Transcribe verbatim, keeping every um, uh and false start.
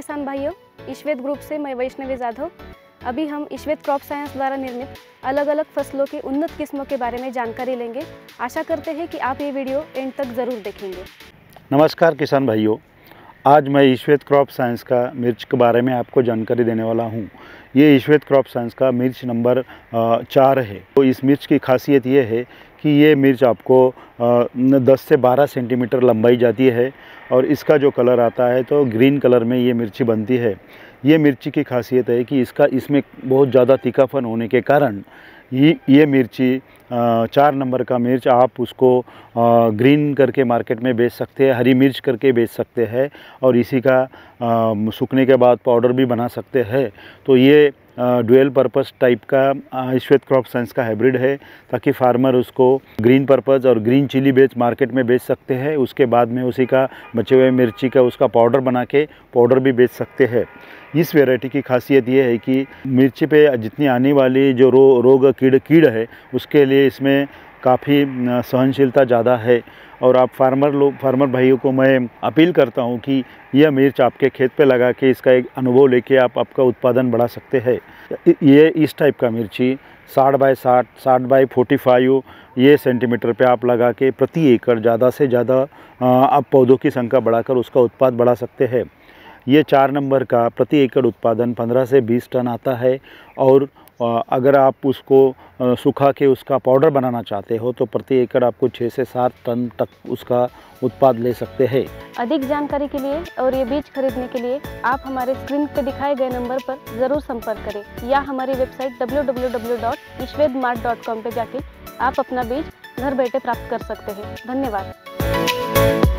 किसान भाइयों, इश्वेद ग्रुप से मैं वैष्णवी जाधव। अभी हम इश्वेद क्रॉप साइंस द्वारा निर्मित अलग अलग फसलों की उन्नत किस्मों के बारे में जानकारी लेंगे। आशा करते हैं कि आप ये वीडियो एंड तक ज़रूर देखेंगे। नमस्कार किसान भाइयों, आज मैं इश्वेद क्रॉप साइंस का मिर्च के बारे में आपको जानकारी देने वाला हूँ। ये इश्वेद क्रॉप साइंस का मिर्च नंबर चार है। तो इस मिर्च की खासियत ये है कि ये मिर्च आपको दस से बारह सेंटीमीटर लंबाई जाती है और इसका जो कलर आता है तो ग्रीन कलर में ये मिर्ची बनती है। ये मिर्ची की खासियत है कि इसका इसमें बहुत ज़्यादा तीखापन होने के कारण ये ये मिर्ची चार नंबर का मिर्च आप उसको ग्रीन करके मार्केट में बेच सकते हैं, हरी मिर्च करके बेच सकते हैं और इसी का सूखने के बाद पाउडर भी बना सकते हैं। तो ये डुअल पर्पस टाइप का इश्वेद क्रॉप साइंस का हाइब्रिड है, ताकि फार्मर उसको ग्रीन पर्पस और ग्रीन चिली बेच मार्केट में बेच सकते हैं। उसके बाद में उसी का बचे हुए मिर्ची का उसका पाउडर बना के पाउडर भी बेच सकते हैं। इस वैरायटी की खासियत ये है कि मिर्ची पे जितनी आने वाली जो रो, रोग कीड़ कीड़ है उसके लिए इसमें काफ़ी सहनशीलता ज़्यादा है। और आप फार्मर लोग फार्मर भाइयों को मैं अपील करता हूँ कि यह मिर्च आपके खेत पे लगा के इसका एक अनुभव लेके आप आपका उत्पादन बढ़ा सकते हैं। ये इस टाइप का मिर्ची साठ बाई साठ साठ बाई फोर्टी फाइव ये सेंटीमीटर पे आप लगा के प्रति एकड़ ज़्यादा से ज़्यादा आप पौधों की संख्या बढ़ाकर उसका उत्पाद बढ़ा सकते हैं। ये चार नंबर का प्रति एकड़ उत्पादन पंद्रह से बीस टन आता है और अगर आप उसको सूखा के उसका पाउडर बनाना चाहते हो तो प्रति एकड़ आपको छः से सात टन तक उसका उत्पाद ले सकते हैं। अधिक जानकारी के लिए और ये बीज खरीदने के लिए आप हमारे स्क्रीन पर दिखाए गए नंबर पर ज़रूर संपर्क करें या हमारी website W W W dot ishvedmart dot com पर जाके आप अपना बीज घर बैठे प्राप्त कर सकते हैं। धन्यवाद।